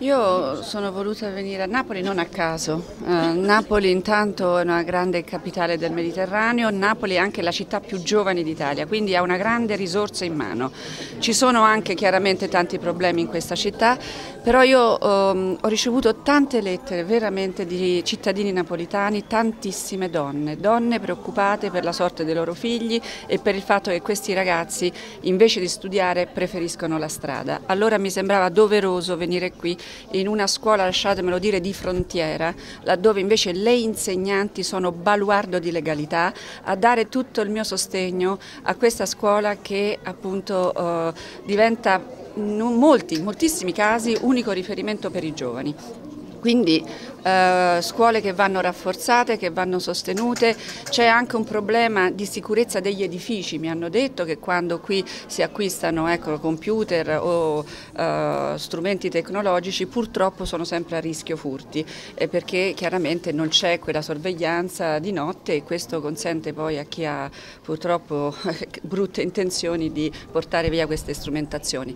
Io sono voluta venire a Napoli non a caso. Napoli intanto è una grande capitale del Mediterraneo, Napoli è anche la città più giovane d'Italia, quindi ha una grande risorsa in mano. Ci sono anche chiaramente tanti problemi in questa città, però io ho ricevuto tante lettere veramente di cittadini napoletani, tantissime donne preoccupate per la sorte dei loro figli e per il fatto che questi ragazzi invece di studiare preferiscono la strada. Allora mi sembrava doveroso venire qui in una scuola, lasciatemelo dire, di frontiera, laddove invece le insegnanti sono baluardo di legalità, a dare tutto il mio sostegno a questa scuola che appunto diventa in moltissimi casi unico riferimento per i giovani. Quindi scuole che vanno rafforzate, che vanno sostenute. C'è anche un problema di sicurezza degli edifici, mi hanno detto che quando qui si acquistano computer o strumenti tecnologici purtroppo sono sempre a rischio furti, perché chiaramente non c'è quella sorveglianza di notte e questo consente poi a chi ha purtroppo brutte intenzioni di portare via queste strumentazioni.